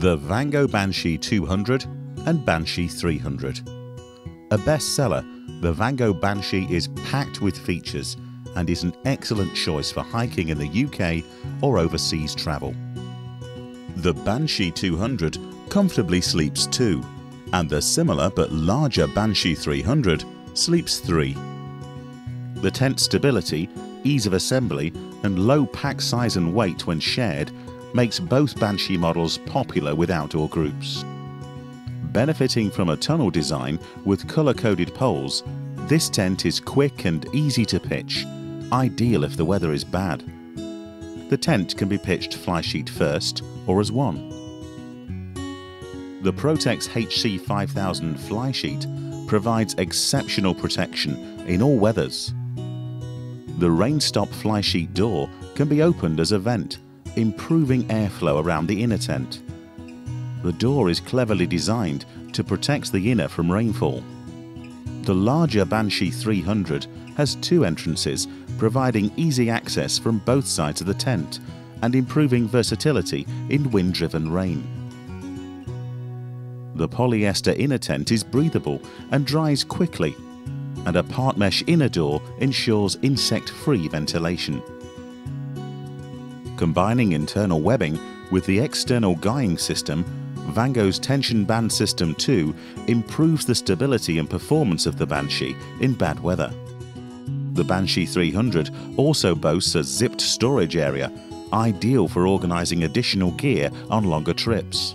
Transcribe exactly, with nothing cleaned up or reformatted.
the Vango Banshee two hundred and Banshee three hundred. A bestseller, the Vango Banshee is packed with features and is an excellent choice for hiking in the U K or overseas travel. The Banshee two hundred comfortably sleeps two, and the similar but larger Banshee three hundred sleeps three. The tent stability, ease of assembly and low pack size and weight when shared makes both Banshee models popular with outdoor groups. Benefiting from a tunnel design with colour-coded poles, this tent is quick and easy to pitch, ideal if the weather is bad. The tent can be pitched flysheet first or as one. The Protex H C five thousand flysheet provides exceptional protection in all weathers. The rain-stop flysheet door can be opened as a vent, improving airflow around the inner tent. The door is cleverly designed to protect the inner from rainfall. The larger Banshee three hundred has two entrances, providing easy access from both sides of the tent and improving versatility in wind-driven rain. The polyester inner tent is breathable and dries quickly, and a part mesh inner door ensures insect-free ventilation. Combining internal webbing with the external guying system, Vango's Tension Band System two improves the stability and performance of the Banshee in bad weather. The Banshee three hundred also boasts a zipped storage area, ideal for organising additional gear on longer trips.